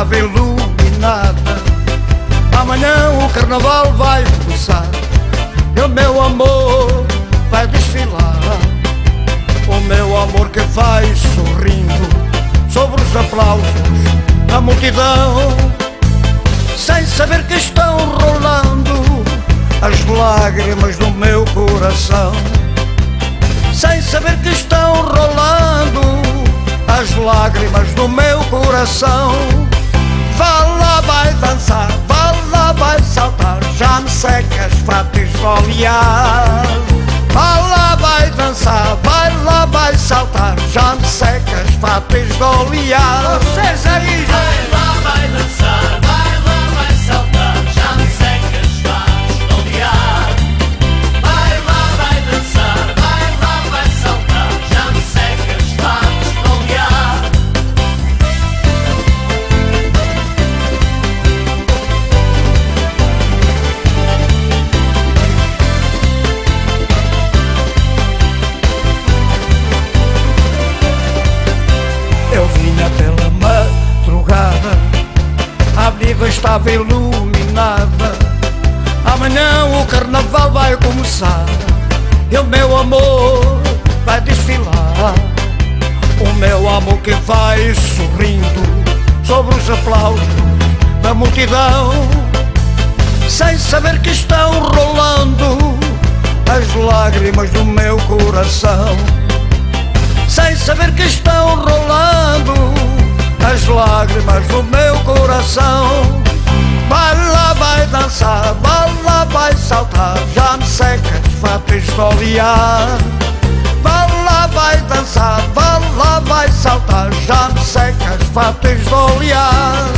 nave iluminada. Amanhã o carnaval vai começar e o meu amor vai desfilar. O meu amor que vai sorrindo sobre os aplausos da multidão, sem saber que estão rolando as lágrimas do meu coração, sem saber que estão rolando as lágrimas do meu coração. Vá lá, vai dançar, vá lá, vai saltar, já me secas frates de olhar. Vá lá, vai dançar, vai lá, vai saltar, já me secas frates de olhar. Vocês aí, vai lá, vai dançar, vai lá, vai saltar, já me secas frates de olhar. Vai lá, vai dançar, vai lá, vai saltar, já me secas frates de olhar. Eu vinha pela madrugada, a avenida estava iluminada. Amanhã o carnaval vai começar e o meu amor vai desfilar. O meu amor que vai sorrindo sobre os aplausos da multidão, sem saber que estão rolando as lágrimas do meu coração, sem saber que estão rolando as lágrimas do meu coração. Vai lá, vai dançar, vai lá, vai saltar, já me secas frates de olhar. Vai lá, vai dançar, vai lá, vai saltar, já me secas frates de olhar.